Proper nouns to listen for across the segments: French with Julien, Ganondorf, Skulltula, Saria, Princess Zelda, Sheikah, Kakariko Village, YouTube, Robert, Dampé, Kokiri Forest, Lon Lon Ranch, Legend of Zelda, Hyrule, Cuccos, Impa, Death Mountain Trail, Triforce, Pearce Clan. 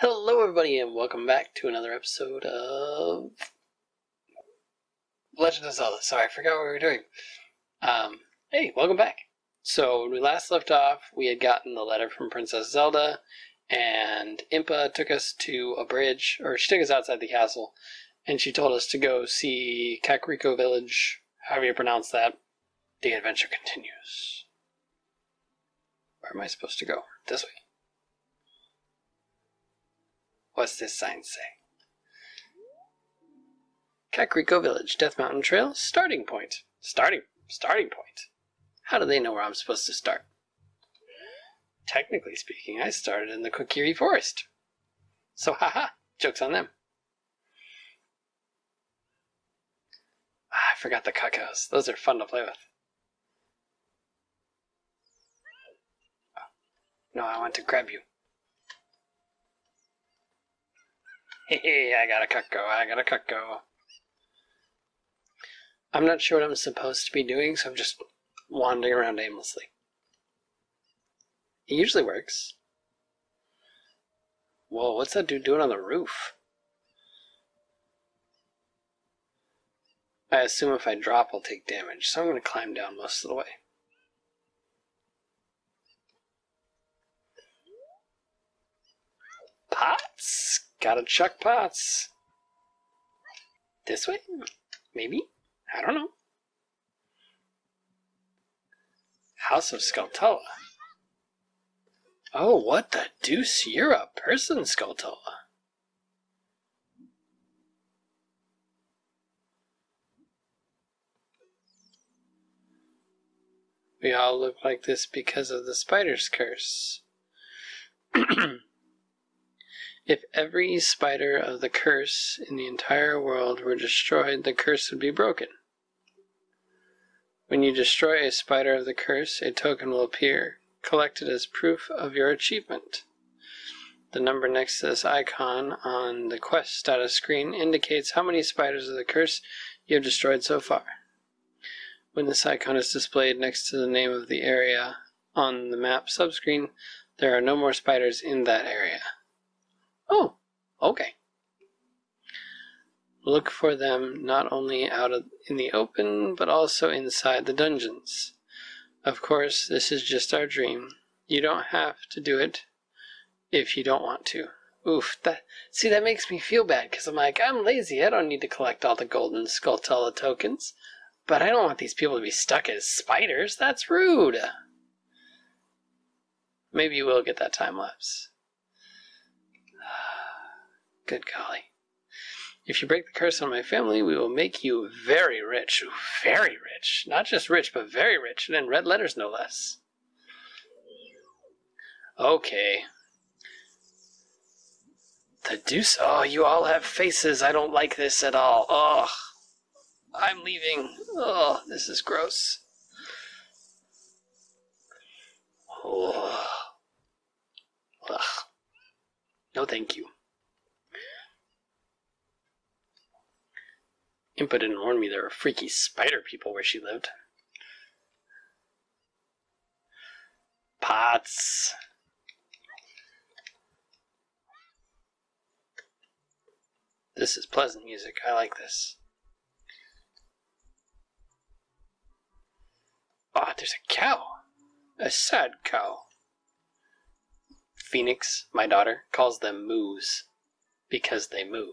Hello everybody and welcome back to another episode of Legend of Zelda. Sorry, I forgot what we were doing. Hey, welcome back. So when we last left off, we had gotten the letter from Princess Zelda, and Impa took us to a bridge, or she took us outside the castle, and she told us to go see Kakariko Village, however you pronounce that. The adventure continues. Where am I supposed to go? This way. What's this sign say? Kakariko Village, Death Mountain Trail, starting point. Starting point. How do they know where I'm supposed to start? Technically speaking, I started in the Kokiri Forest. So haha, joke's on them. Ah, I forgot the Cuccos. Those are fun to play with. Oh, no, I want to grab you. Hey, I got a Cucco, I got a Cucco. I'm not sure what I'm supposed to be doing, so I'm just wandering around aimlessly. It usually works. Whoa, what's that dude doing on the roof? I assume if I drop, I'll take damage, so I'm going to climb down most of the way. Pots? Gotta chuck pots. This way? Maybe? I don't know. House of Skulltula. Oh, what the deuce? You're a person, Skulltula. We all look like this because of the spider's curse. If every spider of the curse in the entire world were destroyed, the curse would be broken. When you destroy a spider of the curse, a token will appear, collected as proof of your achievement. The number next to this icon on the quest status screen indicates how many spiders of the curse you have destroyed so far. When this icon is displayed next to the name of the area on the map subscreen, there are no more spiders in that area. Oh, okay. Look for them not only in the open, but also inside the dungeons. Of course, this is just our dream. You don't have to do it if you don't want to. Oof, that makes me feel bad, because I'm like, I'm lazy, I don't need to collect all the golden Skulltula tokens. But I don't want these people to be stuck as spiders, that's rude. Maybe you will get that time lapse. Good golly. If you break the curse on my family, we will make you very rich. Very rich. Not just rich, but very rich. And in red letters, no less. Okay. The deuce. Oh, you all have faces. I don't like this at all. Oh, I'm leaving. Oh, this is gross. Oh. Ugh. No, thank you. Impa didn't warn me there were freaky spider people where she lived. Pots. This is pleasant music. I like this. Ah, oh, there's a cow. A sad cow. Phoenix, my daughter, calls them moos because they moo.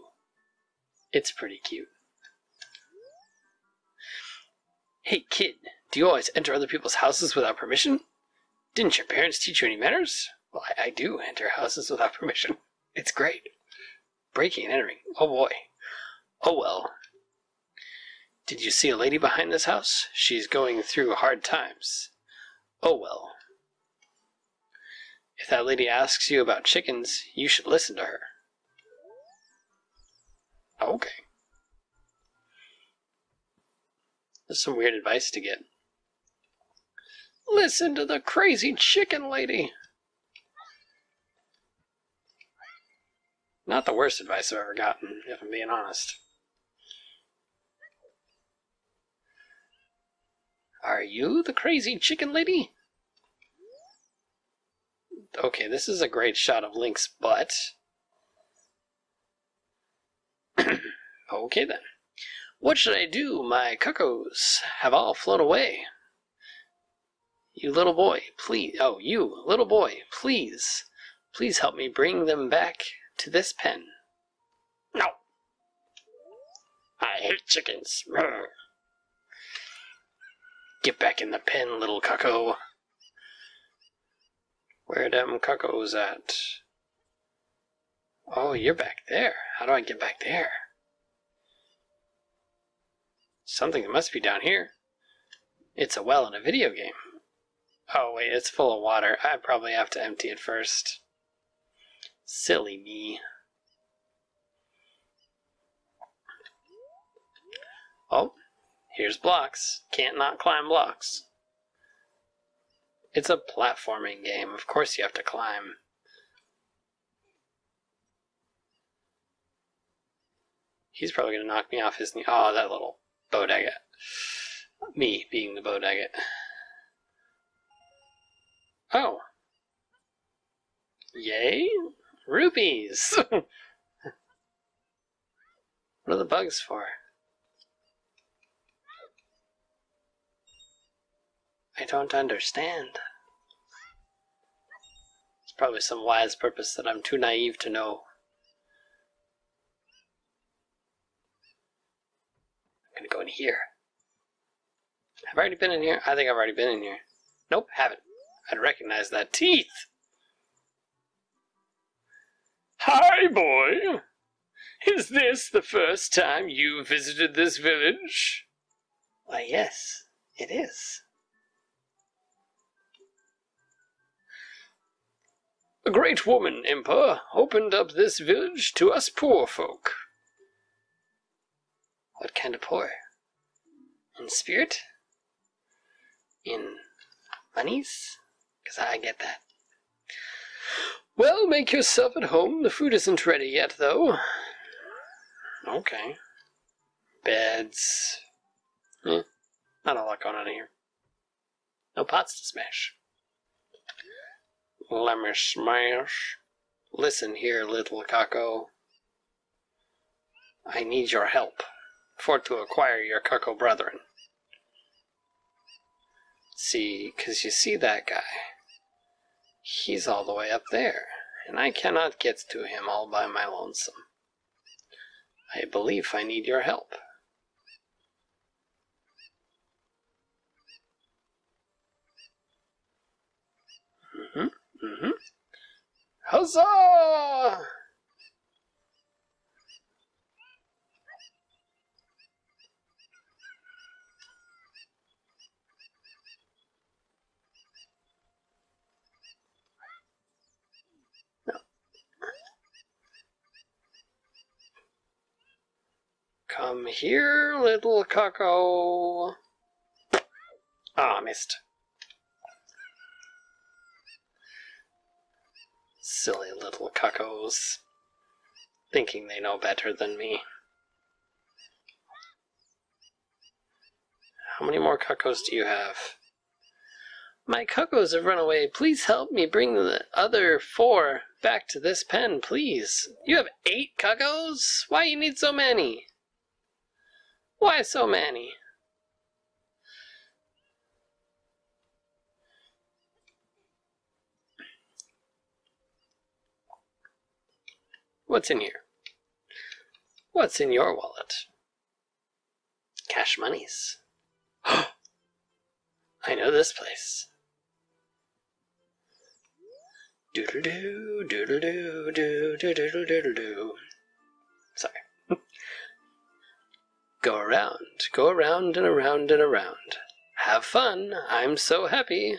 It's pretty cute. Hey kid, do you always enter other people's houses without permission? Didn't your parents teach you any manners? Well, I do enter houses without permission. It's great. Breaking and entering. Oh boy. Oh well. Did you see a lady behind this house? She's going through hard times. Oh well. If that lady asks you about chickens, you should listen to her. Okay. That's some weird advice to get. Listen to the crazy chicken lady. Not the worst advice I've ever gotten, if I'm being honest. Are you the crazy chicken lady? Okay, this is a great shot of Link's butt. Okay then. What should I do? My cuckoos have all flown away. You little boy, please. Oh, you little boy, please. Please help me bring them back to this pen. No. I hate chickens. Get back in the pen, little cuckoo. Where them cuckoos at? Oh, you're back there. How do I get back there? Something that must be down here. It's a well in a video game. Oh wait, it's full of water. I probably have to empty it first. Silly me. Oh, here's blocks. Can't not climb blocks. It's a platforming game. Of course you have to climb. He's probably going to knock me off his knee. Oh, that little Bodega. Me being the Bodega. Oh. Yay. Rupees. What are the bugs for? I don't understand. It's probably some wise purpose that I'm too naive to know. I'm gonna go in here. Have I already been in here? I think I've already been in here. Nope, haven't. I'd recognize that teeth. Hi, boy. Is this the first time you visited this village? Why, yes, it is. A great woman, Impa, opened up this village to us poor folk. What kind of poor? In spirit? In monies? Because I get that. Well, make yourself at home. The food isn't ready yet, though. Okay. Beds. Not a lot going on here. No pots to smash. Let me smash. Listen here, little cuckoo. I need your help for to acquire your cuckoo brethren. See, because you see that guy. He's all the way up there, and I cannot get to him all by my lonesome. I believe I need your help. Huzzah! No. Come here, little cuckoo. Ah, missed. Silly little cuckoos, thinking they know better than me. How many more cuckoos do you have? My cuckoos have run away. Please help me bring the other 4 back to this pen, please. You have 8 cuckoos? Why you need so many? Why so many? What's in here? What's in your wallet? Cash monies. I know this place. Doodle-doo, doodle-doo, doodle-doo, doodle-doo. Sorry. Go around and around and around. Have fun, I'm so happy.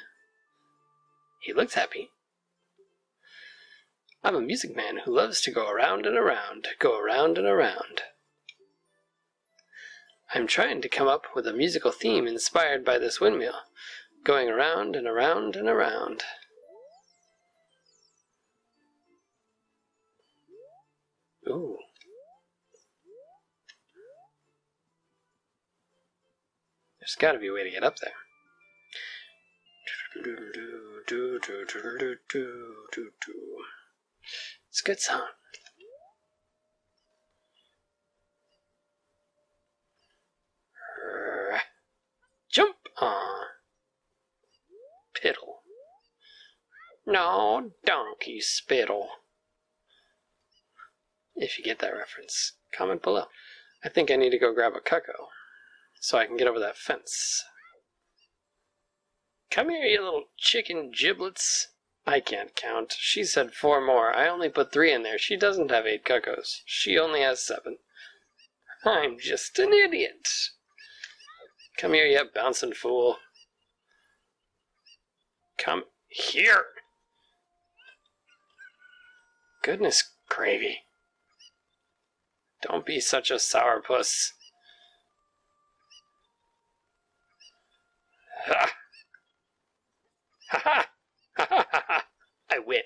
He looks happy. I'm a music man who loves to go around and around, go around and around. I'm trying to come up with a musical theme inspired by this windmill, going around and around and around. Ooh. There's got to be a way to get up there. It's a good song. No, donkey spittle. If you get that reference, comment below. I think I need to go grab a Cucco so I can get over that fence. Come here, you little chicken giblets. I can't count. She said 4 more. I only put 3 in there. She doesn't have 8 Cuccos. She only has 7. I'm just an idiot. Come here, you bouncing fool. Come here. Goodness gravy. Don't be such a sourpuss. Ha! Ha ha! Ha ha ha! I win.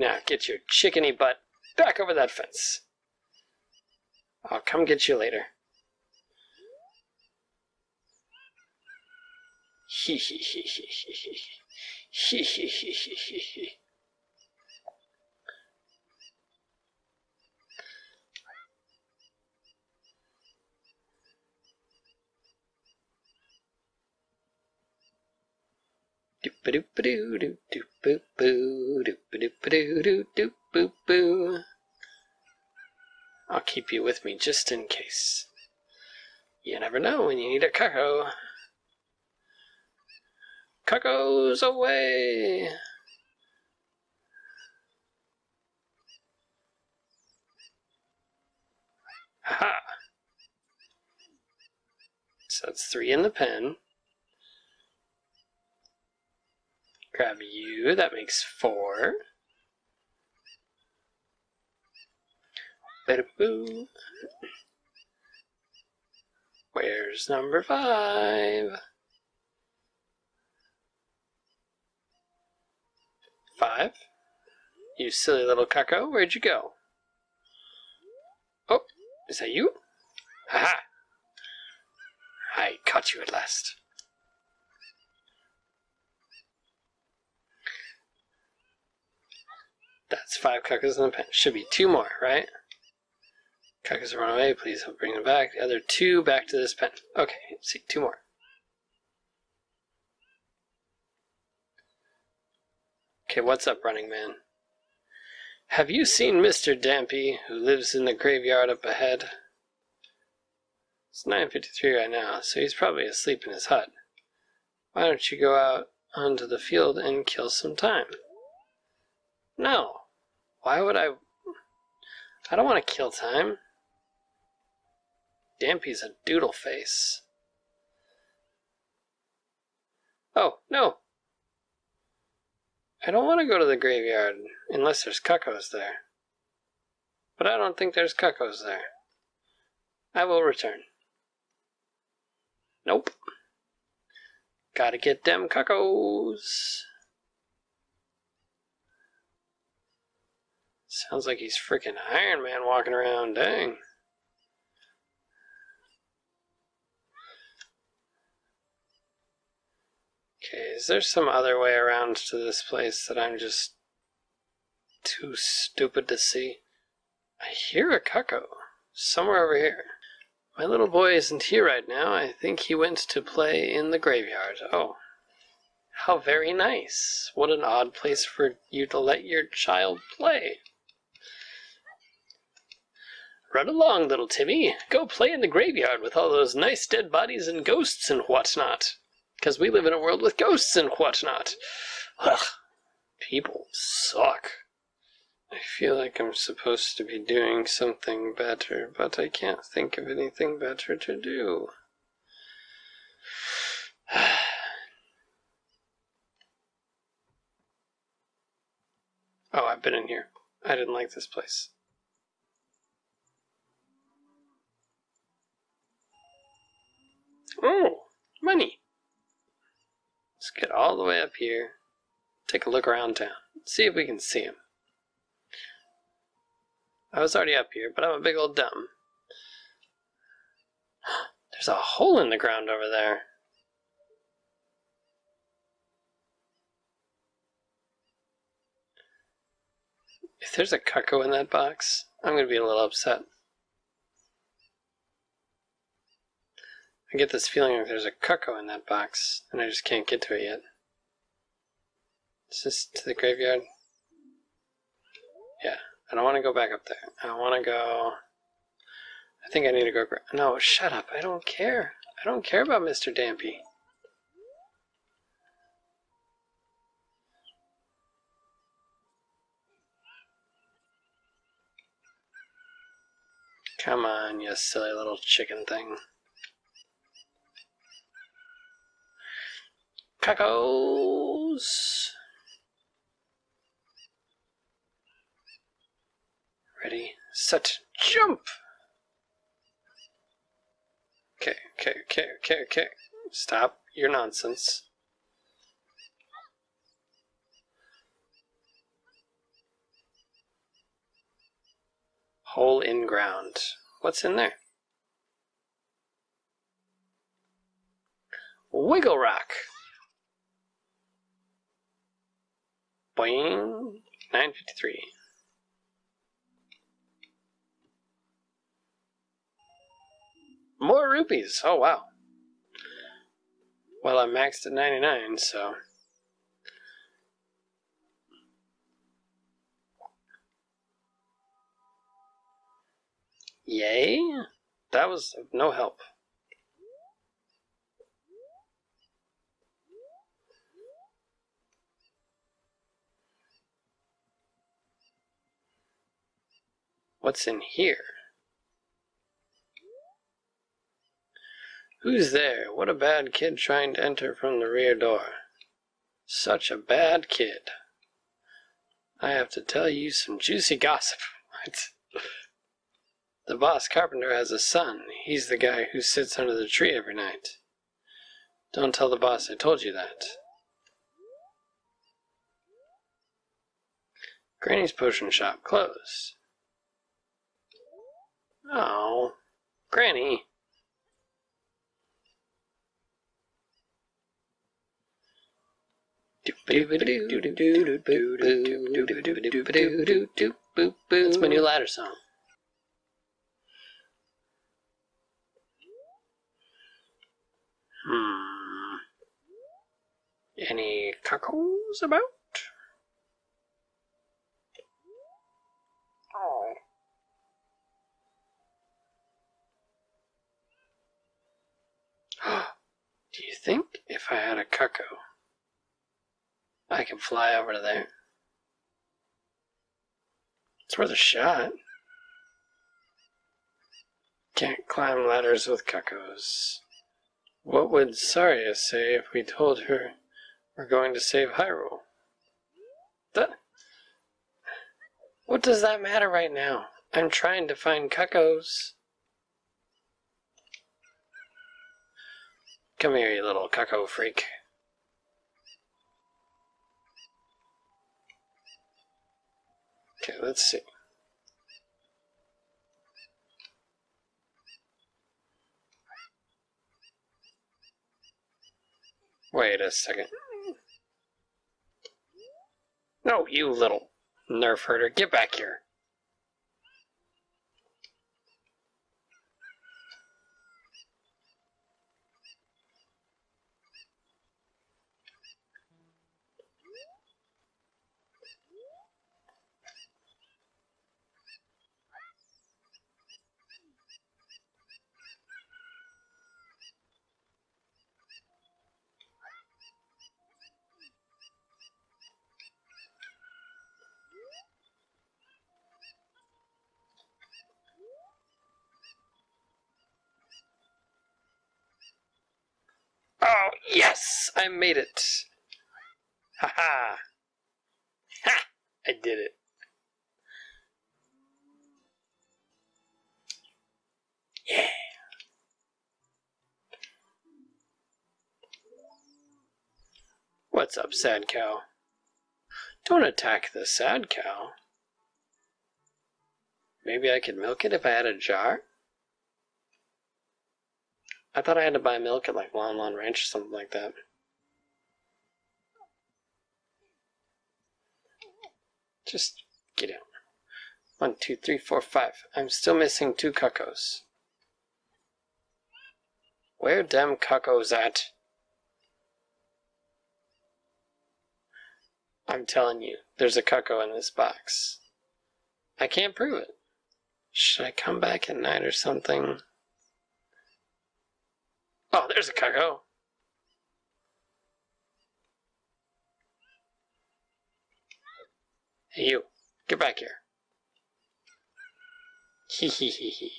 Now get your chickeny butt back over that fence. I'll come get you later. Hee hee hee hee hee hee. Hee hee hee hee hee hee. I'll keep you with me just in case. You never know when you need a Cucco. Cuccos away! Ha! So it's 3 in the pen. Grab you, that makes 4. Boo. Where's number 5? 5? You silly little Cucco, where'd you go? Oh, is that you? Haha! I caught you at last. That's 5 Cuccos in the pen. Should be 2 more, right? Cuccos run away, please help bring them back. The other 2 back to this pen. Okay, let's see, 2 more. Okay, what's up, running man? Have you seen Mr. Dampé, who lives in the graveyard up ahead? It's 9:53 right now, so he's probably asleep in his hut. Why don't you go out onto the field and kill some time? No. Why would I don't want to kill time. Dampé's a doodle face. Oh, no. I don't want to go to the graveyard unless there's Cuccos there. But I don't think there's Cuccos there. I will return. Nope. Gotta get them Cuccos. Sounds like he's freaking Iron Man walking around, dang. Okay, is there some other way around to this place that I'm just too stupid to see? I hear a Cucco somewhere over here. My little boy isn't here right now. I think he went to play in the graveyard. Oh, how very nice. What an odd place for you to let your child play. Run along, little Timmy. Go play in the graveyard with all those nice dead bodies and ghosts and whatnot. Because we live in a world with ghosts and whatnot. Ugh, people suck. I feel like I'm supposed to be doing something better, but I can't think of anything better to do. Oh, I've been in here. I didn't like this place. Oh, money. Let's get all the way up here, take a look around town, see if we can see him. I was already up here, but I'm a big old dumb. There's a hole in the ground over there. If there's a Cucco in that box, I'm going to be a little upset. I get this feeling like there's a Cucco in that box, and I just can't get to it yet. It's just to the graveyard. Yeah, I don't want to go back up there. I want to go... I think I need to go... No, shut up. I don't care. I don't care about Mr. Dampé. Come on, you silly little chicken thing. Cuccos! Ready, set, jump! Okay. Stop your nonsense. Hole in ground. What's in there? Wiggle rock. Boing. 953. More rupees. Oh wow. Well, I'm maxed at 99, so. Yay? That was of no help. What's in here? Who's there? What a bad kid trying to enter from the rear door. Such a bad kid. I have to tell you some juicy gossip. The boss carpenter has a son. He's the guy who sits under the tree every night. Don't tell the boss I told you that. Granny's potion shop closed. Oh, Granny. That's my new ladder song. Any cuckoos about? Oh. Do you think if I had a cuckoo, I can fly over to there? It's worth a shot. Can't climb ladders with cuckoos. What would Saria say if we told her we're going to save Hyrule? What does that matter right now? I'm trying to find cuckoos. Come here, you little cuckoo freak. Okay, let's see. Wait a second. No, you little nerf herder. Get back here. Oh, yes! I made it! Ha-ha! Ha! I did it. Yeah! What's up, sad cow? Don't attack the sad cow. Maybe I could milk it if I had a jar? I thought I had to buy milk at like Lon Lon Ranch or something like that. Just get out. 1, 2, 3, 4, 5. I'm still missing 2 cuckoos. Where dem cuckoos at? I'm telling you, there's a Cucco in this box. I can't prove it. Should I come back at night or something? Oh, there's a Cucco. Hey, you. Get back here. Hee hee hee hee.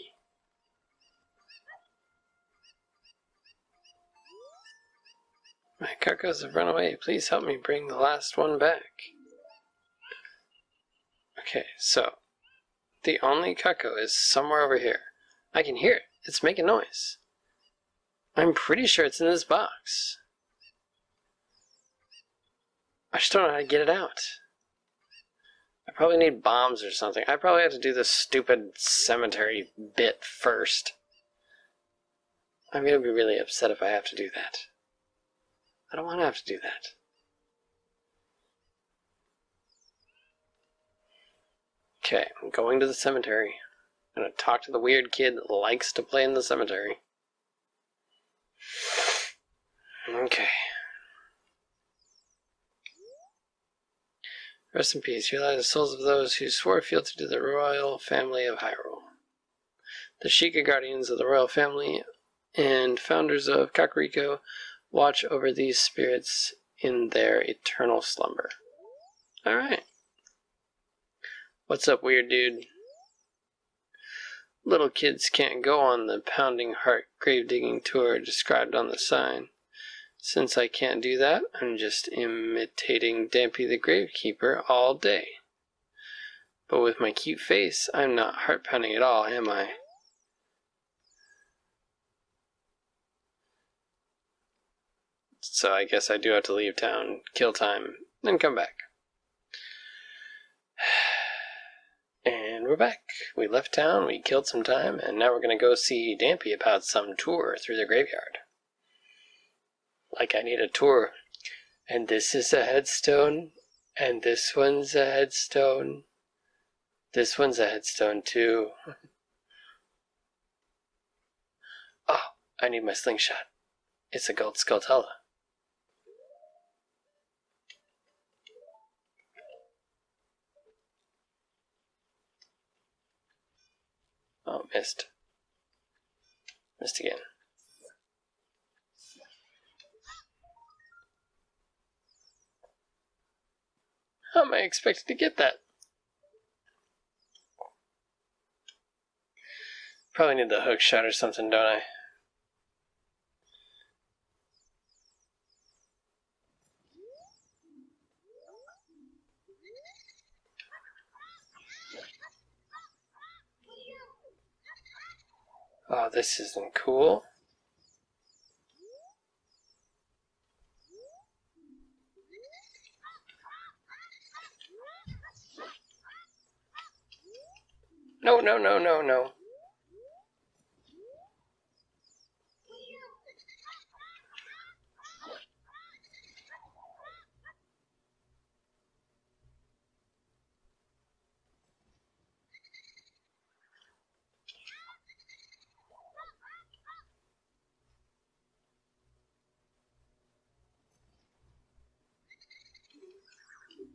My Cuccos have run away. Please help me bring the last one back. Okay, so the only Cucco is somewhere over here. I can hear it. It's making noise. I'm pretty sure it's in this box. I just don't know how to get it out. I probably need bombs or something. I probably have to do this stupid cemetery bit first. I'm gonna be really upset if I have to do that. I don't want to have to do that. Okay, I'm going to the cemetery. I'm going to talk to the weird kid that likes to play in the cemetery. Okay. Rest in peace. You lie to the souls of those who swore fealty to the royal family of Hyrule. The Sheikah guardians of the royal family and founders of Kakariko watch over these spirits in their eternal slumber. Alright. What's up, weird dude? Little kids can't go on the pounding heart grave-digging tour described on the sign. Since I can't do that, I'm just imitating Dampé the gravekeeper all day. But with my cute face, I'm not heart-pounding at all, am I? So I guess I do have to leave town, kill time, then come back. And we're back. We left town, we killed some time, and now we're going to go see Dampé about some tour through the graveyard. Like, I need a tour. And this is a headstone, and this one's a headstone. This one's a headstone, too. Oh, I need my slingshot. It's a gold Skulltula. Oh, missed. Missed again. How am I expected to get that? Probably need the hook shot or something, don't I? Oh, this isn't cool. No, no, no, no, no.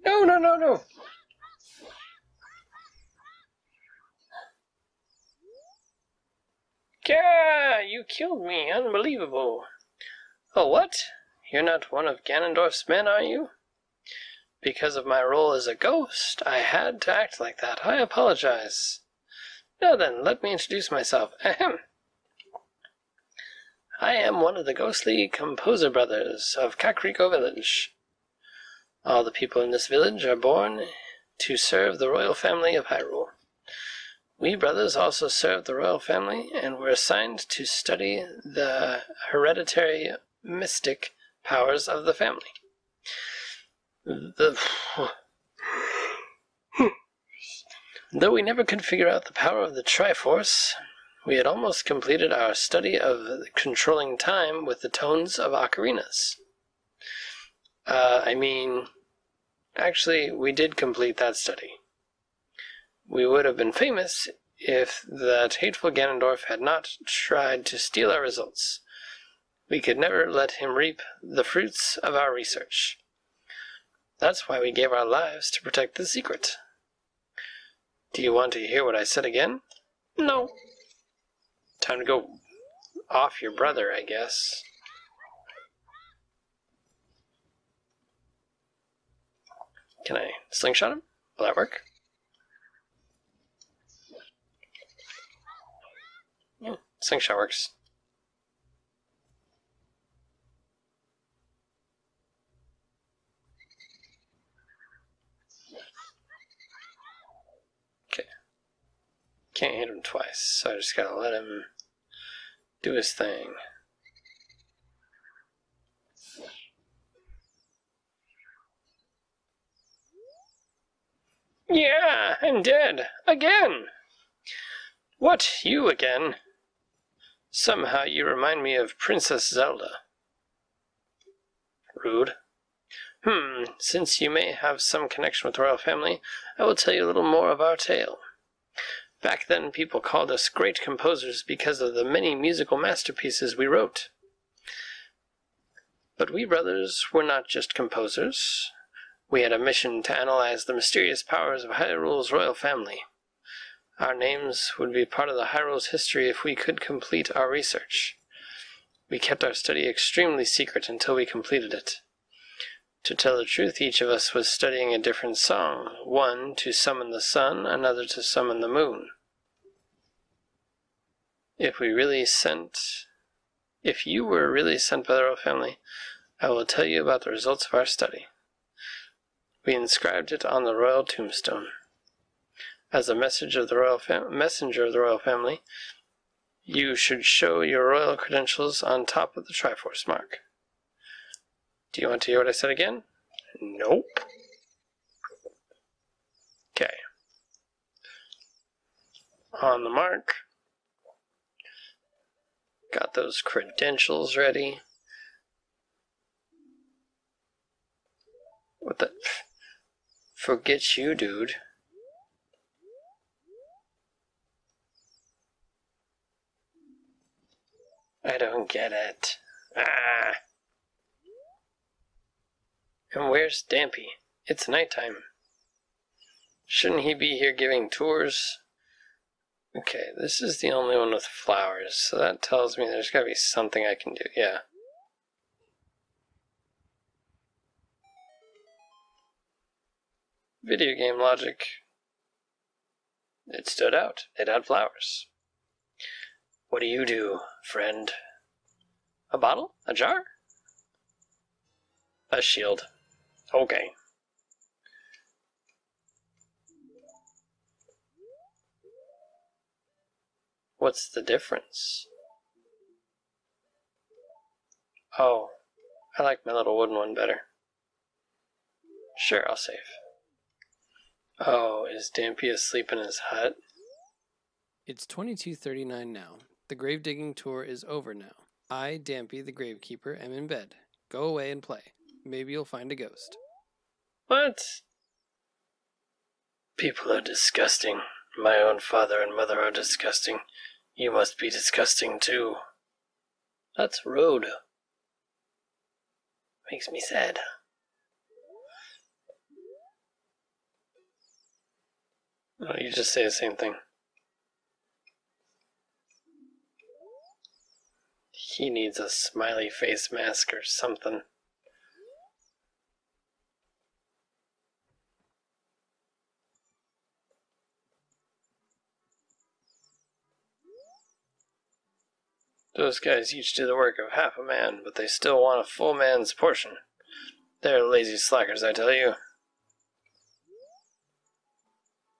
No, no, no, no. Gah, you killed me. Unbelievable. Oh, what? You're not one of Ganondorf's men, are you? Because of my role as a ghost, I had to act like that. I apologize. Now then, let me introduce myself. Ahem. I am one of the ghostly composer brothers of Kakariko Village. All the people in this village are born to serve the royal family of Hyrule. We brothers also served the royal family and were assigned to study the hereditary mystic powers of the family. Though we never could figure out the power of the Triforce, we had almost completed our study of controlling time with the tones of ocarinas. Actually, we did complete that study. We would have been famous if that hateful Ganondorf had not tried to steal our results. We could never let him reap the fruits of our research. That's why we gave our lives to protect the secret. Do you want to hear what I said again? No. Time to go off your brother, I guess. Can I slingshot him? Will that work? Yeah, slingshot works. Okay. Can't hit him twice, so I just gotta let him do his thing. Yeah, I'm dead. Again! What, you again? Somehow you remind me of Princess Zelda. Rude. Since you may have some connection with the royal family, I will tell you a little more of our tale. Back then, people called us great composers because of the many musical masterpieces we wrote. But we brothers were not just composers. We had a mission to analyze the mysterious powers of Hyrule's royal family. Our names would be part of the Hyrule's history if we could complete our research. We kept our study extremely secret until we completed it. To tell the truth, each of us was studying a different song, one to summon the sun, another to summon the moon. If you were really sent by the royal family, I will tell you about the results of our study. We inscribed it on the royal tombstone. As a messenger of the royal family, you should show your royal credentials on top of the Triforce mark. Do you want to hear what I said again? Nope. Okay. On the mark. Got those credentials ready. What the... Forget you, dude. I don't get it. Ah! And where's Dampé? It's nighttime. Shouldn't he be here giving tours? Okay, this is the only one with flowers, so that tells me there's gotta be something I can do. Yeah. Video game logic. It stood out. It had flowers. What do you do, friend? A bottle? A jar? A shield. Okay. What's the difference? Oh, I like my little wooden one better. Sure, I'll save. Oh, is Dampé asleep in his hut? It's 22:39 now. The grave digging tour is over now. I, Dampé, the gravekeeper, am in bed. Go away and play. Maybe you'll find a ghost. What? People are disgusting. My own father and mother are disgusting. You must be disgusting too. That's rude. Makes me sad. No, you just say the same thing. He needs a smiley face mask or something. Those guys each do the work of half a man, but they still want a full man's portion. They're lazy slackers, I tell you.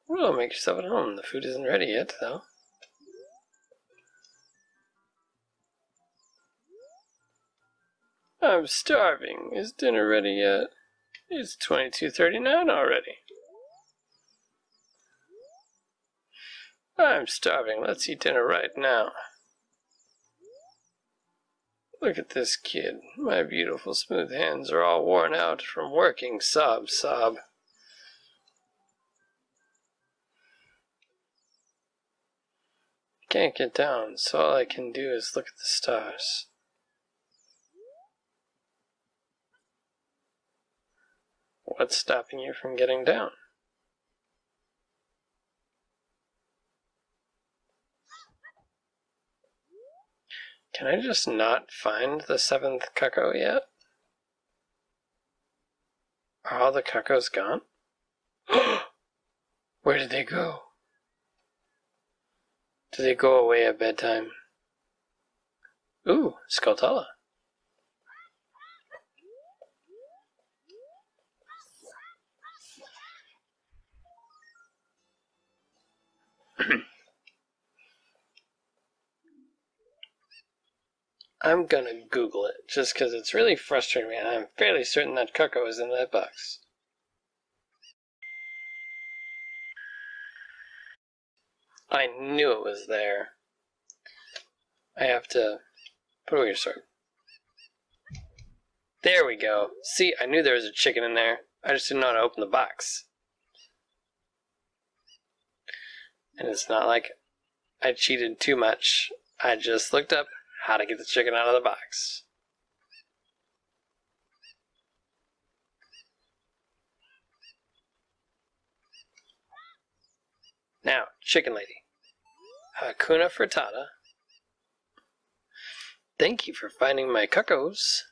Well, make yourself at home. The food isn't ready yet, though. I'm starving. Is dinner ready yet? It's 22:39 already. I'm starving. Let's eat dinner right now. Look at this kid. My beautiful smooth hands are all worn out from working. Sob, sob. Can't get down, so all I can do is look at the stars. What's stopping you from getting down? Can I just not find the 7th Cucco yet? Are all the Cuccos gone? Where did they go? Do they go away at bedtime? Ooh, Skulltula. I'm gonna Google it, just because it's really frustrating me, and I'm fairly certain that Cucco is in that box. I knew it was there. I have to put away your sword. There we go. See, I knew there was a chicken in there. I just didn't know how to open the box. And it's not like I cheated too much. I just looked up how to get the chicken out of the box. Now, chicken lady. Hakuna Frittata. Thank you for finding my Cuccos.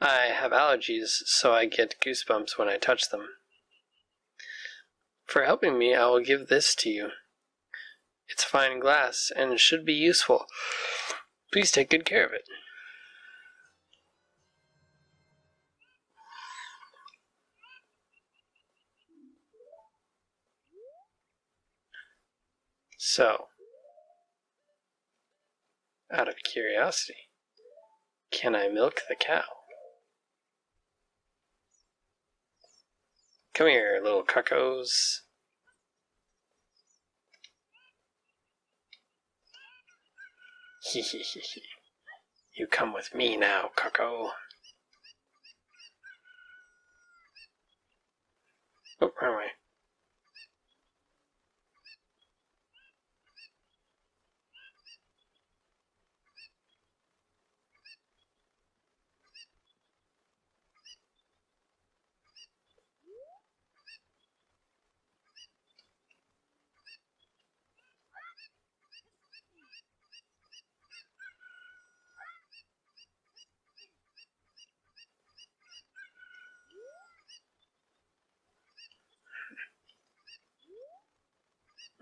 I have allergies, so I get goosebumps when I touch them. For helping me, I will give this to you. It's fine glass and should be useful. Please take good care of it. So, out of curiosity, can I milk the cow? Come here, little Cuccos. You come with me now, Cucco. Oh, wrong way.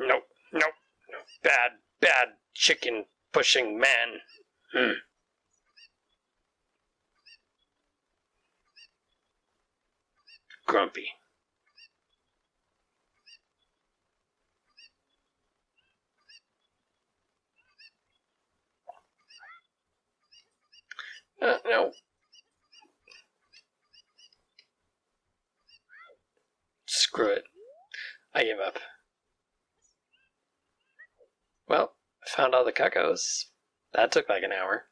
Nope, nope, nope. Bad, bad chicken pushing man. Grumpy. No. Screw it. I give up. Well, I found all the Cuccos. That took like an hour.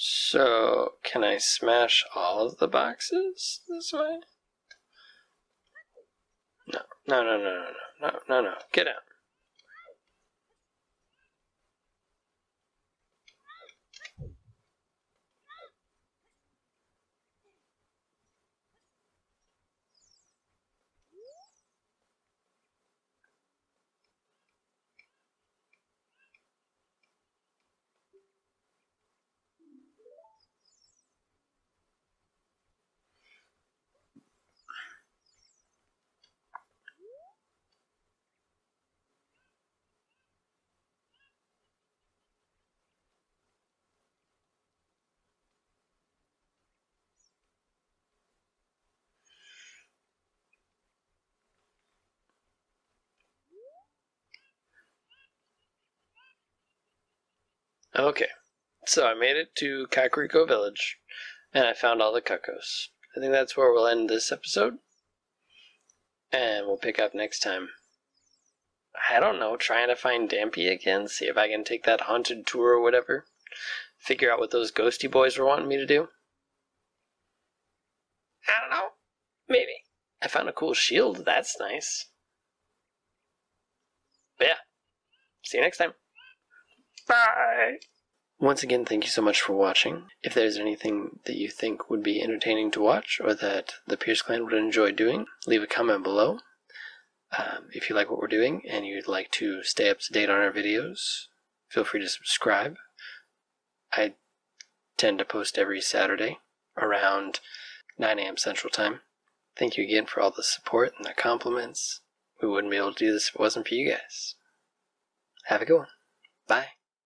So, can I smash all of the boxes this way? No, no, no, no, no, no, no, no, get out. Okay, so I made it to Kakariko Village, and I found all the Cuccos. I think that's where we'll end this episode. And we'll pick up next time. I don't know, trying to find Dampé again, see if I can take that haunted tour or whatever. Figure out what those ghosty boys were wanting me to do. I don't know. Maybe. I found a cool shield. That's nice. But yeah. See you next time. Bye! Once again, thank you so much for watching. If there's anything that you think would be entertaining to watch or that the Pierce Clan would enjoy doing, leave a comment below. If you like what we're doing and you'd like to stay up to date on our videos, feel free to subscribe. I tend to post every Saturday around 9 a.m. Central Time. Thank you again for all the support and the compliments. We wouldn't be able to do this if it wasn't for you guys. Have a good one. Bye.